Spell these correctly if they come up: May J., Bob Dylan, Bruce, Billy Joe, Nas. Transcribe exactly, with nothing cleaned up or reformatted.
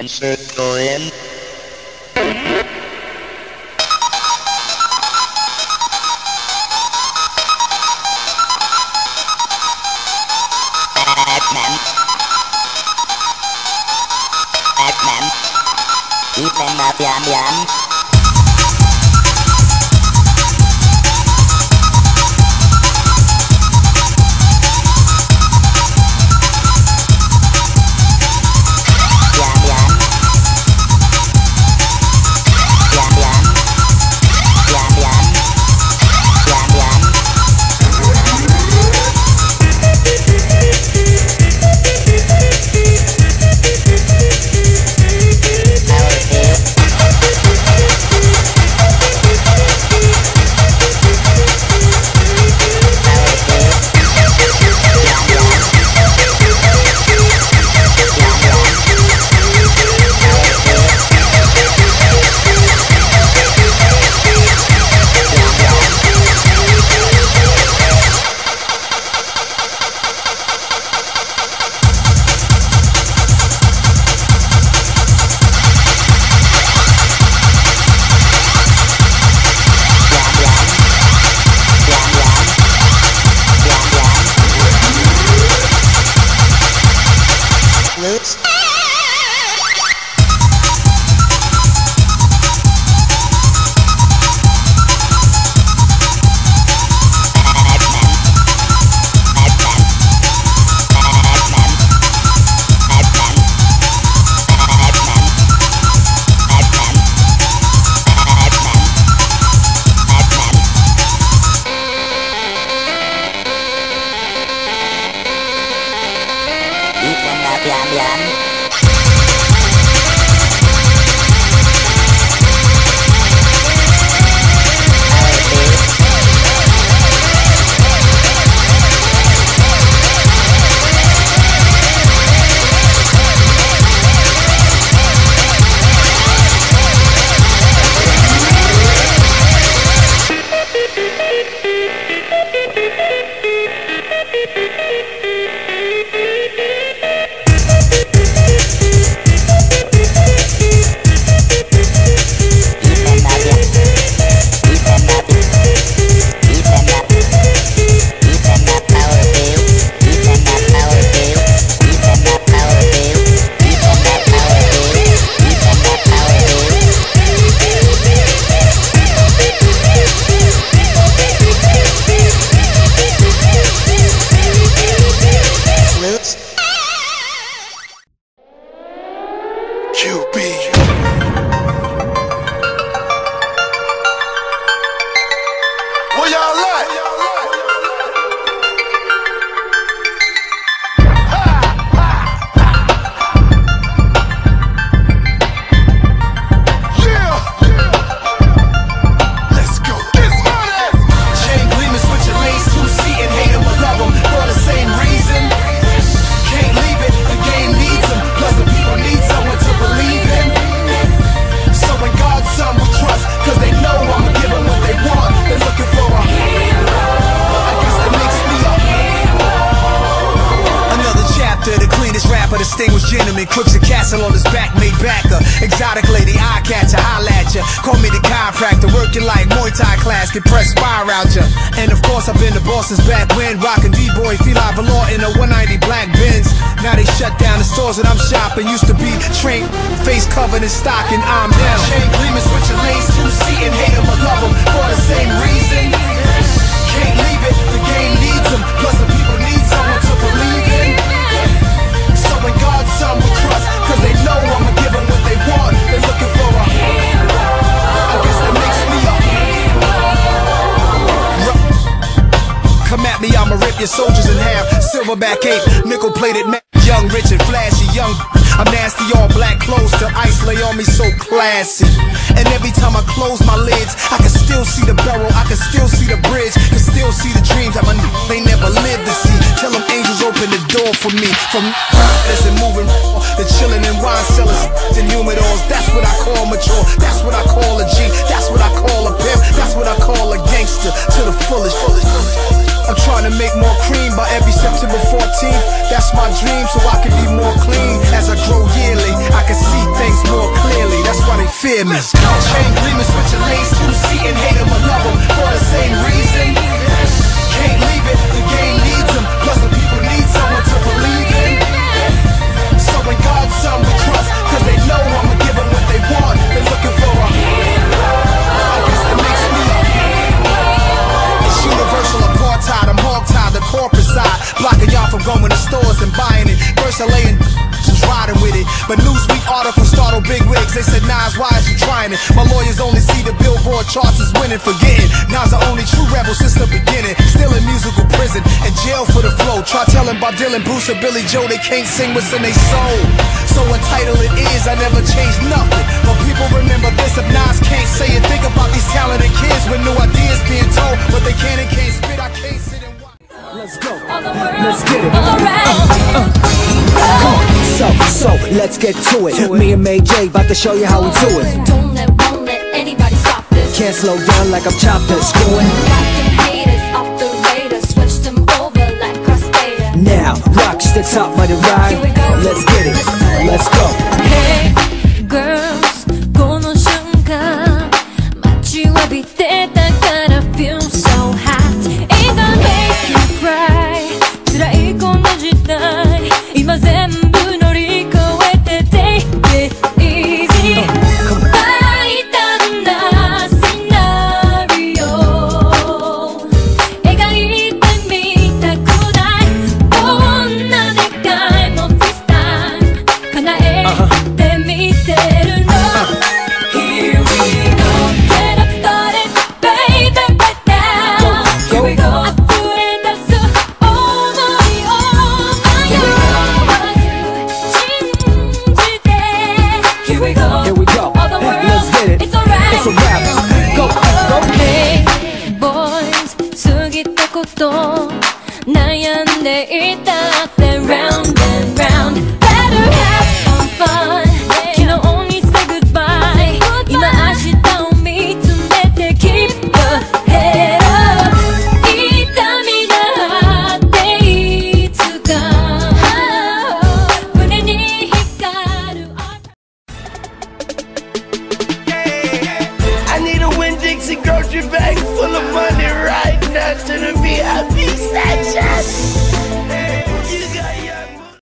Insert coin. Batman. Batman. Ipan Matian Yan. Dream so I can be more clean as I grow yearly. I can see fear me. Let's go. Chain gleaming, switching lanes, two seating, hate him or love him for the same reason. Can't leave it, the game needs him. Plus the people need someone to believe in. So when God's son we trust, cause they know I'ma give them what they want. They're looking for a hero. I guess that makes me a hero. It's universal apartheid, I'm hog-tied, the corporate side, blocking y'all from going to stores and buying it. First I lay in riding with it, but Newsweek articles startled big wigs. They said, Nas, why is you trying it? My lawyers only see the billboard charts as winning, forgetting Nas the only true rebel since the beginning. Still in musical prison and jail for the flow. Try telling Bob Dylan, Bruce, or Billy Joe they can't sing what's in their soul. So entitled it is, I never changed nothing. But people remember this if Nas can't say it. Think about these talented kids with new ideas being told, but they can and can't spit. I can't sit and watch. Let's go. Let's get it. All right. Uh, uh. So, so, let's get to it. Me and May J about to show you how we do it. Don't let, won't let anybody stop this. Can't slow down like I'm chopping, screwing. Rock them haters off the radar, switch them over like crossfader. Now, rock sticks up by the ride. Let's get it, let's go. Hey,